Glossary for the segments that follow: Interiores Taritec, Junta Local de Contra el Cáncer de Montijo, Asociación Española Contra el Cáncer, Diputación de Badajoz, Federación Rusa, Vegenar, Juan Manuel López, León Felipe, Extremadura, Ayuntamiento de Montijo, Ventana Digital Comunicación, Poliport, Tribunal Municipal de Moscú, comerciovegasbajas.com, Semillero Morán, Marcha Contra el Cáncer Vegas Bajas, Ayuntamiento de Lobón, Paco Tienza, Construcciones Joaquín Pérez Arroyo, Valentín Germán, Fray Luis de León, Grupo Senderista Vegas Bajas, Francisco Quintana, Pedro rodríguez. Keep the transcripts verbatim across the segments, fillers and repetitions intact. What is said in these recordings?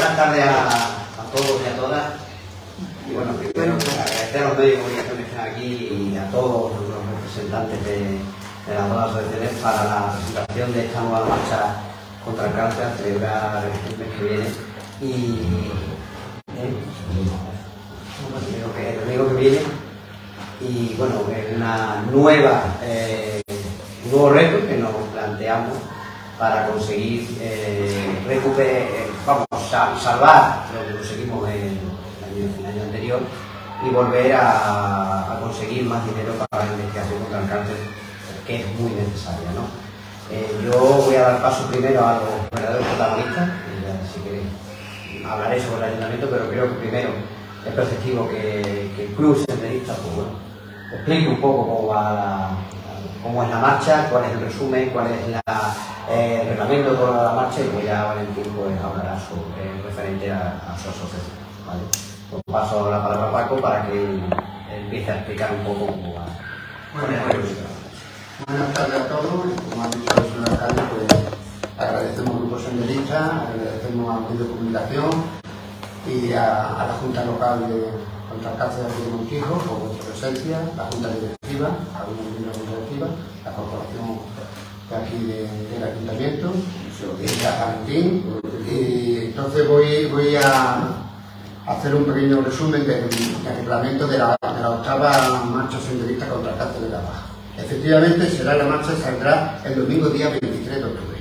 buenas tardes a, a todos y a todas. Y bueno, primero agradecer a los medios de comunicación que están aquí y a todos los representantes de, de las dos asociaciones para la presentación de esta nueva marcha contra el cáncer a celebrar el mes que viene. Y eh, el domingo que viene. Y bueno, es una nueva, eh, un nuevo reto que nos planteamos para conseguir eh, recuperar, eh, vamos, sal, salvar lo que conseguimos en el, año, en el año anterior y volver a, a conseguir más dinero para la investigación contra el cáncer, que es muy necesaria, ¿no? Eh, yo voy a dar paso primero a los verdaderos protagonistas, y ya, si queréis hablaré sobre el ayuntamiento, pero creo que primero es perceptivo que, que el club senderista, pues bueno, explique un poco cómo va la, cómo es la marcha, cuál es el resumen, cuál es la, eh, el reglamento toda la marcha, y pues ya Valentín pues hablará sobre, eh, referente a, a su asociación, ¿vale? Pues paso la palabra a Paco para que empiece a explicar un poco cómo va. Buenas tardes. Buenas tardes a todos. Como han dicho los alcaldes, pues agradecemos al Grupo Senderista, agradecemos al medio de comunicación y a, a la Junta Local de Contra el Cáncer de Montijo por vuestra presencia, la Junta Directiva, a una Junta Directiva, la Corporación de aquí del de, de Ayuntamiento, y a Valentín. Y entonces voy, voy a hacer un pequeño resumen del, del reglamento de la, de la octava marcha senderista contra el cáncer de la Baja. Efectivamente, será la marcha que saldrá el domingo día veintitrés de octubre.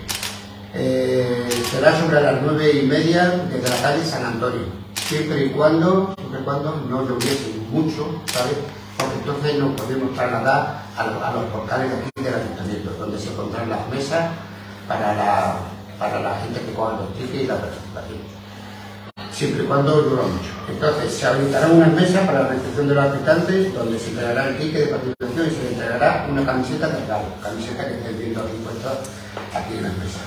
Eh, será sobre las nueve y media desde la calle San Antonio, siempre y cuando, siempre y cuando no lloviese mucho, ¿sabes? Porque entonces nos podemos trasladar a, lo, a los portales de aquí del ayuntamiento, donde se pondrán las mesas para la, para la gente que coja los tickets y la participación, siempre y cuando llueva mucho. Entonces se habilitarán unas mesas para la recepción de los habitantes, donde se entregará el ticket de participación y se le entregará una camiseta de regalo, camiseta que esté viendo aquí puesta aquí en la mesa.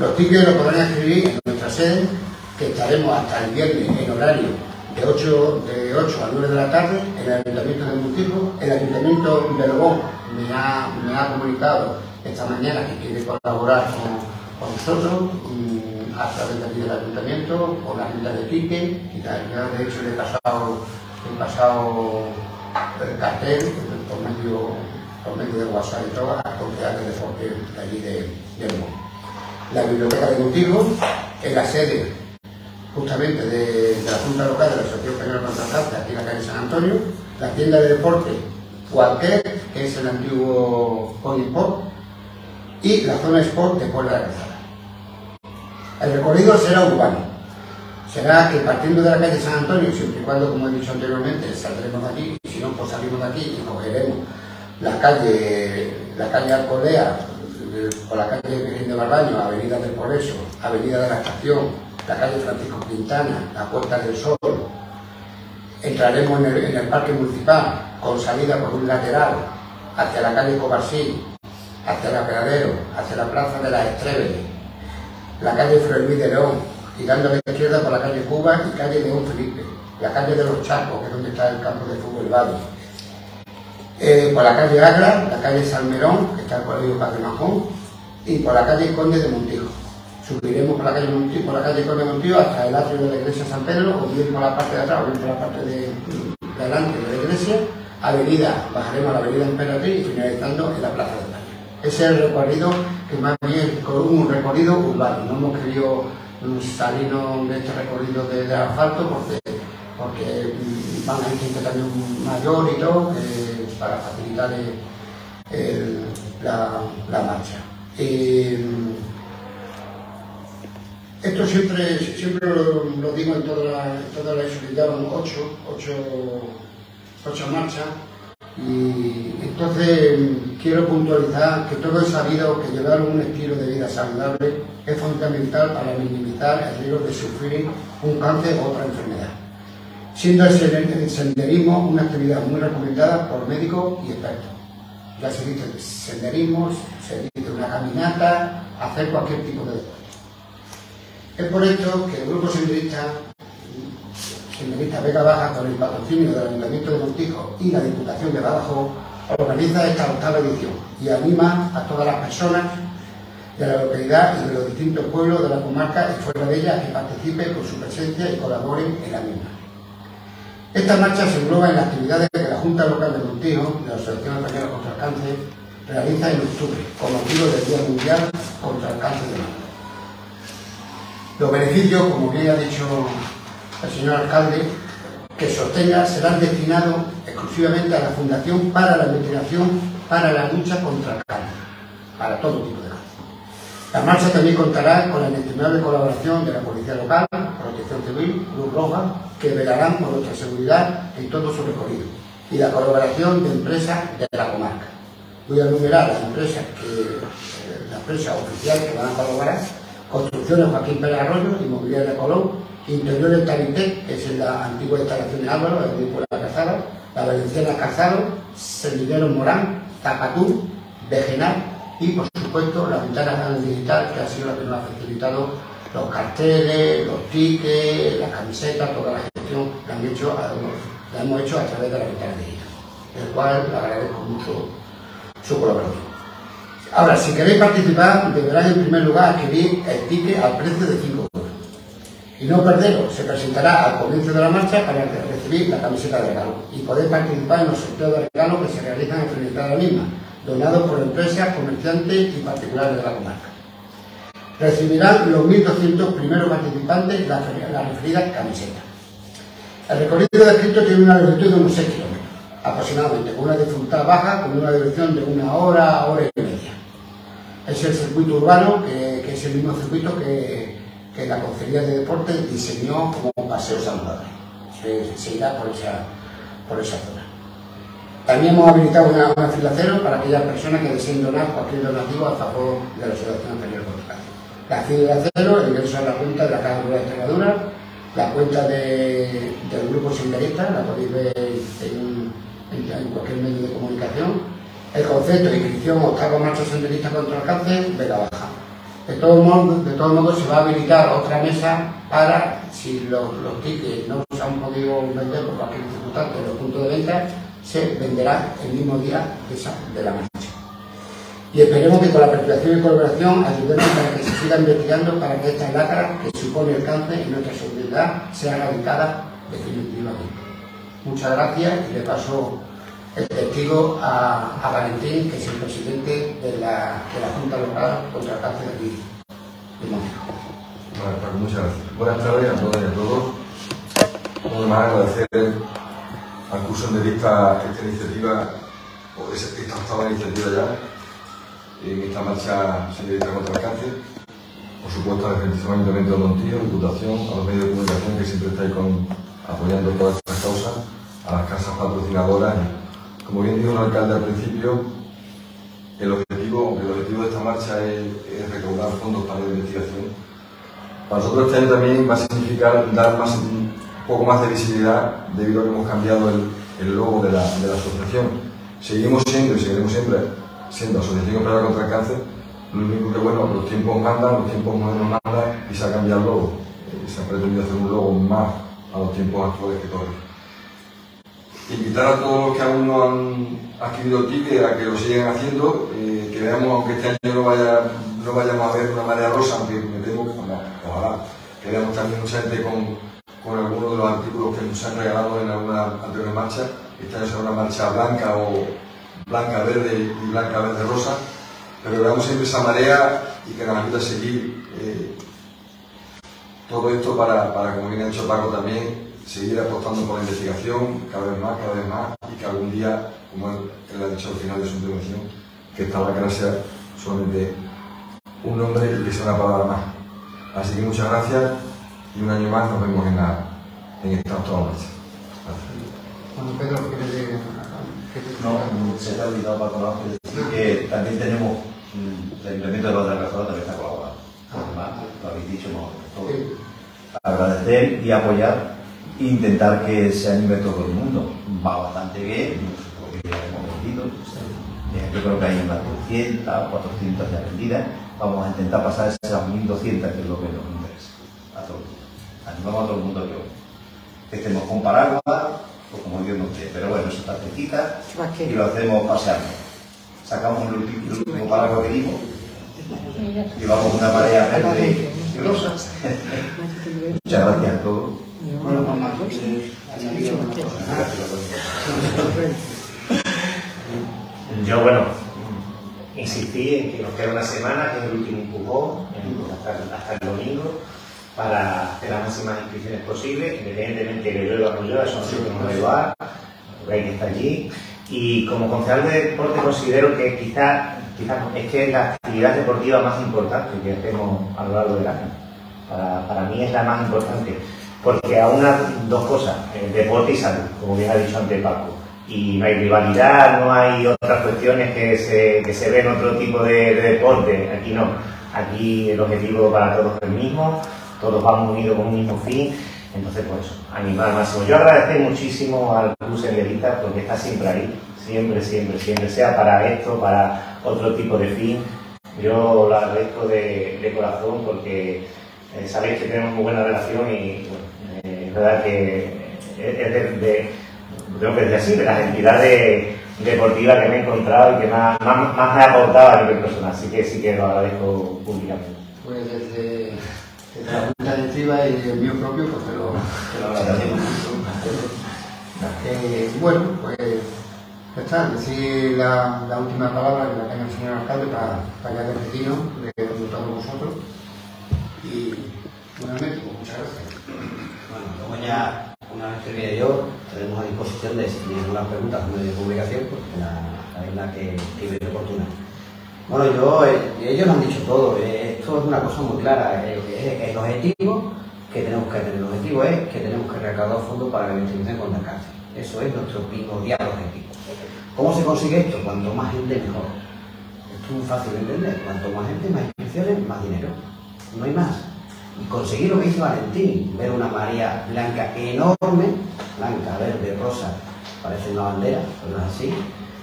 Los tickets los podrán escribir en nuestra sede, que estaremos hasta el viernes en horario de ocho a nueve de la tarde en el Ayuntamiento de Montijo. El Ayuntamiento de Lobón me ha, me ha comunicado esta mañana que quiere colaborar con, con nosotros um, a través de aquí del Ayuntamiento, con la ayuda de tickets. Y yo de hecho le he pasado, he pasado el cartel por medio, por medio de WhatsApp y todo, a confiar de deporte de allí de Lobón. La biblioteca de Montijo es la sede justamente de, de la Junta Local de la Asociación Española Contra el Cáncer, aquí en la calle San Antonio. La tienda de deporte Cualquier, que es el antiguo Poliport, y la zona Sport de Puebla de la Calzada. El recorrido será urbano, será que partiendo de la calle San Antonio, siempre y cuando, como he dicho anteriormente, saldremos de aquí, y si no, pues salimos de aquí y cogeremos la calle, la calle Alcolea, por la calle Virgen de Barbaño, avenida del Progreso, avenida de la Estación, la calle Francisco Quintana, la Puerta del Sol. Entraremos en el, en el parque municipal, con salida por un lateral, hacia la calle Covarsí, hacia el Aperadero, hacia la plaza de las Estreves, la calle Fray Luis de León, girando a la izquierda por la calle Cuba y calle León Felipe, la calle de los Charcos, que es donde está el campo de fútbol Valle. Eh, por la calle Agra, la calle Salmerón, que está el colegio Padre Majón, y por la calle Conde de Montijo. Subiremos por la calle Montijo, por la calle Conde de Montijo hasta el atrio de la iglesia San Pedro, o bien por la parte de atrás, o bien por la parte de, de adelante de la iglesia, avenida, bajaremos a la avenida Emperatriz y finalizando en la plaza del barrio. Ese es el recorrido, que más bien con un recorrido urbano. No hemos querido salirnos de este recorrido del de asfalto porque, porque van a ir gente también mayor y todo, eh, para facilitar el, el, la, la marcha. Eh, esto siempre, siempre lo, lo digo en toda la, en toda la explicaron ocho, ocho, ocho marchas, y entonces quiero puntualizar que todo es sabido que llevar un estilo de vida saludable es fundamental para minimizar el riesgo de sufrir un cáncer o otra enfermedad, siendo el senderismo una actividad muy recomendada por médicos y expertos. Ya se dice senderismo, se dice una caminata, hacer cualquier tipo de deporte. Es por esto que el Grupo Senderista, Senderista Vega Baja, con el patrocinio del Ayuntamiento de Montijo y la Diputación de Badajoz, organiza esta octava edición y anima a todas las personas de la localidad y de los distintos pueblos de la comarca y fuera de ella que participen con su presencia y colaboren en la misma. Esta marcha se engloba en las actividades que la Junta Local de Montijo, de la Asociación Española Contra el Cáncer, realiza en octubre, con motivo del Día Mundial contra el Cáncer de Montijo. Los beneficios, como bien ha dicho el señor alcalde, que sostenga serán destinados exclusivamente a la Fundación para la Investigación para la Lucha contra el Cáncer, para todo tipo de cáncer. La marcha también contará con la inestimable colaboración de la Policía Local, Protección Civil, Cruz Roja, que velarán por nuestra seguridad en todo su recorrido, y la colaboración de empresas de la comarca. Voy a enumerar las empresas, que, las empresas oficiales que van a colaborar: Construcciones Joaquín Pérez Arroyo, Inmobiliaria Colón, Interiores Taritec, que es en la antigua instalación de Álvaro, la película Cazado, la Valenciana Cazado, Semillero Morán, Zapatú, Vegenar y, por supuesto, la Ventana Digital, que ha sido la que nos ha facilitado los carteles, los tickets, las camisetas, toda la gestión la, han hecho, la hemos hecho a través de la Ventana Digital, del cual le agradezco mucho su colaboración. Ahora, si queréis participar, deberán en primer lugar adquirir el ticket al precio de cinco euros. Y no perderos, se presentará al comienzo de la marcha para recibir la camiseta de regalo y poder participar en los sorteos de regalo que se realizan en frente a la misma, donados por empresas, comerciantes y particulares de la comarca. Recibirán los mil doscientos primeros participantes la, la referida camiseta. El recorrido descrito tiene una longitud de unos seis kilómetros, aproximadamente, con una dificultad baja, con una duración de una hora, hora y media. Es el circuito urbano, que, que es el mismo circuito que, que la Consejería de Deportes diseñó como un paseo saludable. Se, se irá por esa, por esa zona. También hemos habilitado una, una fila cero para aquellas personas que deseen donar cualquier donativo a favor de la Asociación Española Contra el Cáncer. La fila cero, el ingreso a la cuenta de la Caja Rural de Extremadura, la cuenta de, del Grupo Senderista, la podéis ver en, en, en cualquier medio de comunicación. El concepto de inscripción octava marcha senderista contra el cáncer, Vega Baja. De todos modos, de todos modos se va a habilitar otra mesa para, si los, los tickets no se han podido vender por cualquier dificultad en los puntos de venta, se venderá el mismo día de, esa, de la marcha. Y esperemos que con la participación y colaboración ayudemos para que se siga investigando para que estas lacras que supone el cáncer y nuestra seguridad sean erradicadas definitivamente. Muchas gracias y le paso el testigo a, a Valentín, que es el presidente de la, de la Junta Local contra el Cáncer de aquí de Montijo. Bueno, pues muchas gracias. Buenas tardes a todas y a todos. Vamos a agradecer al curso de vista esta iniciativa, o esta, esta octava iniciativa ya, en esta marcha senderista contra el cáncer. Por supuesto, al Ayuntamiento de Montijo, Diputación, a los medios de comunicación que siempre estáis con, apoyando todas estas causas, a las casas patrocinadoras. Como bien dijo el alcalde al principio, el objetivo, el objetivo de esta marcha es, es recaudar fondos para la investigación. Para nosotros este año también va a significar dar más, un poco más de visibilidad, debido a que hemos cambiado el, el logo de la, de la asociación. Seguimos siendo y seguiremos siempre siendo Asociación Española contra el Cáncer. Lo único que, bueno, los tiempos mandan, los tiempos modernos mandan y se ha cambiado el logo. Eh, se ha pretendido hacer un logo más a los tiempos actuales que todos. Invitar a todos los que aún no han adquirido el ticket a que lo sigan haciendo, eh, que veamos, aunque este año no, vaya, no vayamos a ver una marea rosa, aunque me temo que no, ojalá, que veamos también mucha gente con, con algunos de los artículos que nos han regalado en alguna anterior marcha. Esta año será una marcha blanca o blanca verde y blanca verde rosa, pero que veamos siempre esa marea y que nos ayude a seguir eh, todo esto para, para, como bien ha dicho Paco también, seguir apostando por la investigación cada vez más, cada vez más, y que algún día, como él ha dicho al final de su intervención, que esta lacra sea solamente un nombre y que sea una palabra más. Así que muchas gracias y un año más nos vemos en, la, en esta octava marcha. Bueno, Pedro, ¿qué te, qué te... No, se te ha olvidado para trabajar, es decir que también tenemos el Ayuntamiento de Badajoz también está colaborando. Además, lo habéis dicho nosotros. Sí. Agradecer y apoyar. Intentar que se anime todo el mundo. Va bastante bien, porque ya hemos vendido. Yo creo que hay unas doscientas, cuatrocientas ya vendidas. Vamos a intentar pasar esas mil doscientas, que es lo que nos interesa a todo el mundo. Animamos a todo el mundo que, que estemos con paraguas, pues como Dios nos dé. Pero bueno, eso está cerquita y lo hacemos paseando. Sacamos el último paraguas que dimos Llevamos una marea verde y rosa. Muchas gracias a todos. Yo, bueno, insistí en que nos queda una semana, que es el último empujón, hasta, hasta el domingo, para hacer las máximas inscripciones posibles, independientemente de que llueva o no llueva, eso no siempre nos va a llevar, porque hay que estar allí. Y como concejal de deporte considero que quizás quizá, es que es la actividad deportiva más importante que hacemos a lo largo del año. Para, para mí es la más importante, porque aúna dos cosas, el deporte y salud, como bien ha dicho antes Paco. Y no hay rivalidad, no hay otras cuestiones que se, que se ven en otro tipo de, de deporte. Aquí no, aquí el objetivo para todos es el mismo, todos vamos unidos con un mismo fin. Entonces, pues, animar al máximo. Yo agradezco muchísimo al Club Senderista porque está siempre ahí, siempre, siempre, siempre, sea para esto, para otro tipo de fin. Yo lo agradezco de, de corazón porque eh, sabéis que tenemos muy buena relación y, bueno, eh, es verdad que es de, de, tengo que decir así, de las entidades deportivas que me he encontrado y que más, más, más me ha aportado a nivel personal. Así que sí que lo agradezco públicamente. Pues desde la Junta Directiva y el mío propio, pues te lo, te lo agradecemos mucho. Eh, bueno, pues ya está, decir la, la última palabra que la tenga el señor alcalde para, para que haga el retiro de todos vosotros. Y nuevamente, pues, muchas gracias. Bueno, luego ya. Una vez termine yo, tenemos a disposición de si tienen alguna pregunta como de publicación, pues la es la que tiene oportuna. Bueno, yo, eh, ellos lo han dicho todo, eh, esto es una cosa muy clara, eh, eh, el objetivo que tenemos que tener, el objetivo es que tenemos que recaudar fondos para la investigación contra el cáncer. Eso es nuestro primordial objetivo. ¿Cómo se consigue esto? Cuanto más gente, mejor. Esto es muy fácil de entender, cuanto más gente, más inscripciones, más dinero. No hay más. Y conseguir lo que hizo Valentín, ver una marea blanca enorme, blanca, verde, rosa, parece una bandera, pero no es así.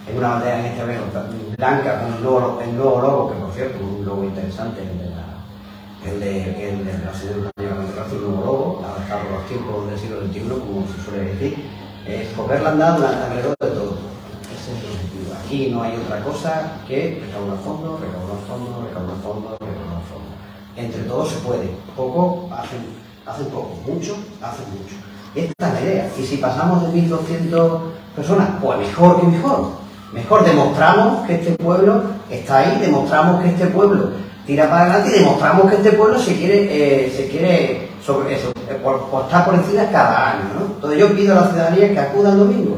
Es una bandera en este momento blanca con el nuevo, el nuevo logo, que por cierto es un logo interesante, el de la, el de, el de la señora Contra el nuevo logo, adaptado a los tiempos del siglo veintiuno, como se suele decir. Es coger la andada alrededor de todo. Ese es el objetivo. Aquí no hay otra cosa que recaudar fondos, recaudar fondos, recaudar fondos, recaudar fondos. Entre todos se puede, poco hacen, hacen poco, mucho hacen mucho. Esta es la idea. Y si pasamos de mil doscientas personas, pues mejor que mejor. Mejor demostramos que este pueblo está ahí, demostramos que este pueblo tira para adelante y demostramos que este pueblo se quiere, eh, se quiere sobre eso, postar por encima cada año, ¿no? Entonces yo pido a la ciudadanía que acuda el domingo.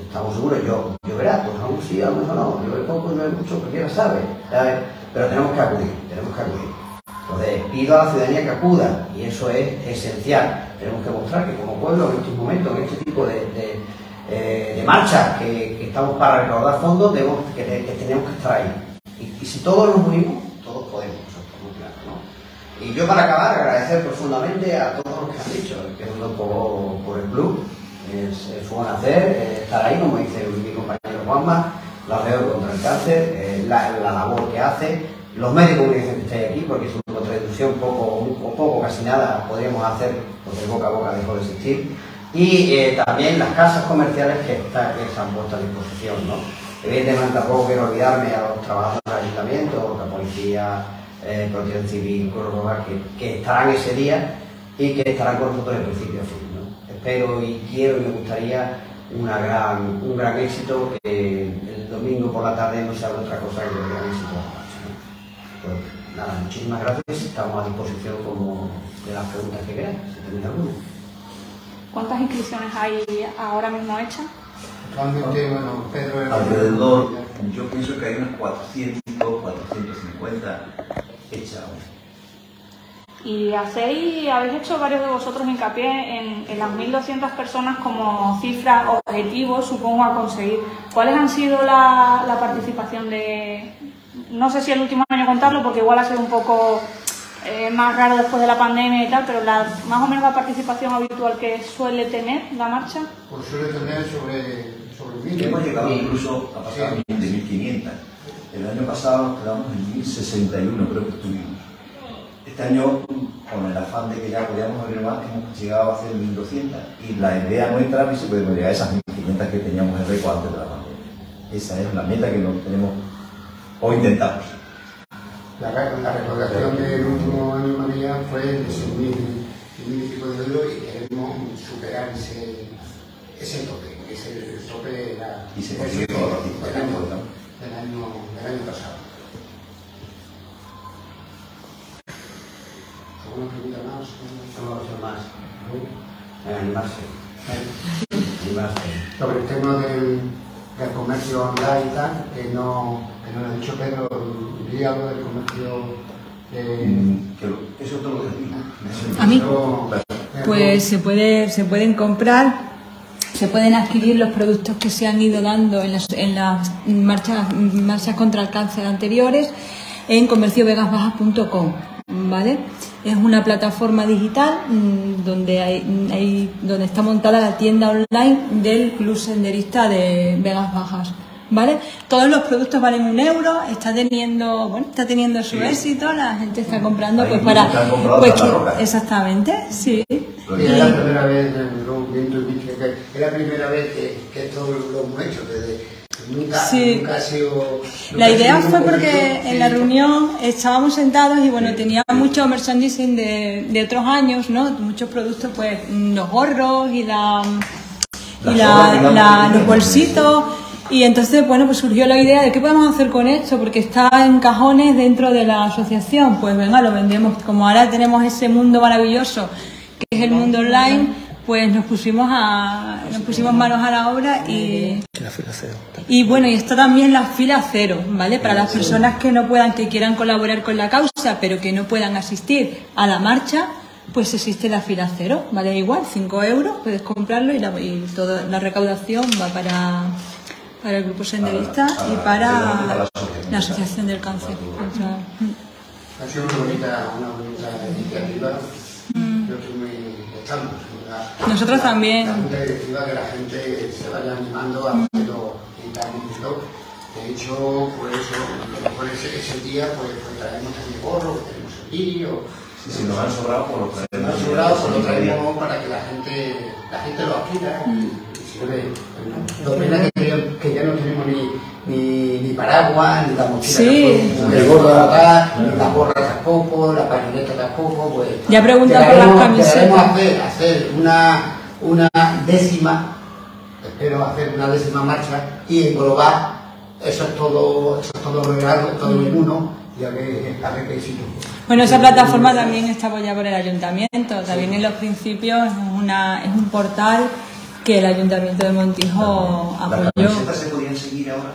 Estamos seguros, yo, yo verá, pues aún sí, a lo mejor no, yo veré poco, no hay mucho, cualquiera sabe, ¿sabes? Pero tenemos que acudir, tenemos que acudir. Entonces, pido a la ciudadanía que acuda, y eso es esencial. Tenemos que mostrar que como pueblo, en estos momentos, en este tipo de, de, eh, de marchas que, que estamos para recaudar fondos, debemos, que, que tenemos que estar ahí. Y, y si todos nos unimos, todos podemos, eso está muy claro, ¿no? Y yo, para acabar, agradecer profundamente a todos los que han dicho, empezando por, por el club, fue un placer estar ahí, como dice mi compañero Juanma, la Asociación Contra el Cáncer, eh, la, la labor que hace. Los medios de comunicación que estáis aquí, porque su contradicción poco, poco, casi nada podríamos hacer, porque boca a boca dejó de existir. Y eh, también las casas comerciales que, está, que se han puesto a disposición, ¿no? Evidentemente tampoco quiero olvidarme a los trabajadores del ayuntamiento, la policía, eh, protección civil, corporal, que, que estarán ese día y que estarán con nosotros de principio a fin, ¿no? Espero y quiero y me gustaría una gran, un gran éxito, que el domingo por la tarde no sea otra cosa que el gran éxito. Pues nada, muchísimas gracias. Estamos a disposición como de las preguntas que queráis, si tenéis alguna. ¿Cuántas inscripciones hay ahora mismo hechas? Actualmente, bueno, Pedro era... Alrededor, yo pienso que hay unas cuatrocientas, cuatrocientas cincuenta hechas ahora. Y hacéis, habéis hecho varios de vosotros hincapié en, en las mil doscientas personas como cifras, objetivos, supongo, a conseguir. ¿Cuáles han sido la, la participación de...? No sé si el último año contarlo, porque igual ha sido un poco eh, más raro después de la pandemia y tal, pero la, más o menos la participación habitual que suele tener la marcha. Pues suele tener sobre, sobre mil. Hemos llegado incluso a pasar sí. de mil quinientas. El año pasado quedamos en mil sesenta y uno, creo que estuvimos. Este año, con el afán de que ya podíamos abrir más, hemos llegado a hacer mil doscientas. Y la idea nuestra es que podemos llegar a esas mil quinientas que teníamos en récord antes de la pandemia. Esa es la meta que nos tenemos. O intentamos. La, la recaudación del último año familiar fue de seis mil y pico de euros y queremos superar ese, ese tope, que es el tope de la, y se del, del, año, del, año, del año pasado. ¿Alguna pregunta más? ¿Alguna pregunta más? ¿No? Animarse. Animarse. Sobre el tema del, del comercio online y tal, que no... Lo ha dicho Pedro, diría algo del comercio. De... Eso todo lo que... ¿A mí? Pues se, puede, se pueden comprar, se pueden adquirir los productos que se han ido dando en las, en las marchas, marchas contra el cáncer anteriores en comercio vegas bajas punto com, ¿vale? Es una plataforma digital donde, hay, hay, donde está montada la tienda online del Club Senderista de Vegas Bajas. ¿Vale? Todos los productos valen un euro, está teniendo, bueno, está teniendo su sí. éxito, la gente está comprando. Ahí pues para. Pues que, exactamente, sí. Pues es, y... la primera vez, es la primera vez que, que esto lo hemos hecho, desde nunca, sí. nunca ha sido. Nunca la idea fue porque en la reunión estábamos sentados y bueno, tenía mucho merchandising de, de otros años, ¿no? Muchos productos, pues los gorros y la, y la, la, la los bolsitos. Y entonces, bueno, pues surgió la idea de qué podemos hacer con esto, porque está en cajones dentro de la asociación. Pues venga, lo vendemos. Como ahora tenemos ese mundo maravilloso que es el mundo online, pues nos pusimos a nos pusimos manos a la obra y... La fila cero. Y bueno, y está también la fila cero, ¿vale? Para las personas que no puedan, que quieran colaborar con la causa, pero que no puedan asistir a la marcha, pues existe la fila cero, ¿vale? Igual, cinco euros, puedes comprarlo y, la, y toda la recaudación va para... para el Grupo Senderista y para la Asociación del Cáncer. Ha sido una bonita, una bonita iniciativa. Mm. Yo creo que estamos. La, Nosotros la, también. La Junta Directiva, que la gente se vaya animando a hacerlo en cada momento. De hecho, por eso, por ese, ese día, pues, pues traemos el gorro, que tenemos aquí. O, sí, si nos han sobrado, pues lo traemos. Si nos han sobrado, pues lo traemos para que la gente, la gente lo adquiera. Mm. Lo pena es que, que ya no tenemos ni, ni, ni paraguas, ni la mochila, sí. tampoco, ni gorra acá, ni la gorra tampoco, la pañoleta tampoco. Pues, ya pregunta por las camisetas. hacer, hacer una, una décima, espero hacer una décima marcha y englobar eso es todo, eso es todo regalo, todo en uno. Y a ver, a ver qué sitio. Bueno, esa plataforma también está apoyada por el ayuntamiento, también sí. en los principios es, una, es un portal que el Ayuntamiento de Montijo apoyó. ¿Las camisetas se podían seguir ahora?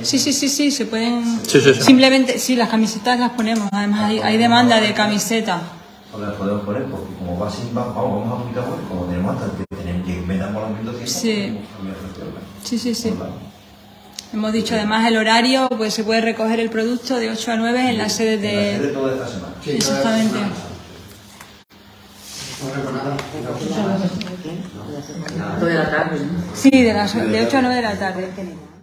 Sí, sí, sí, sí, se pueden... Sí, sí, sí. Simplemente, sí, las camisetas las ponemos, además hay, hay demanda de camisetas. Las podemos poner, porque como va sin vamos, vamos a publicar, como tenemos hasta que tenemos que metamos las mil doscientas... Sí, sí, sí, sí. Hemos dicho además el horario, pues se puede recoger el producto de ocho a nueve en la sede de... En la sede toda esta semana. Exactamente. Sí, de, las, de ocho a nueve de la tarde.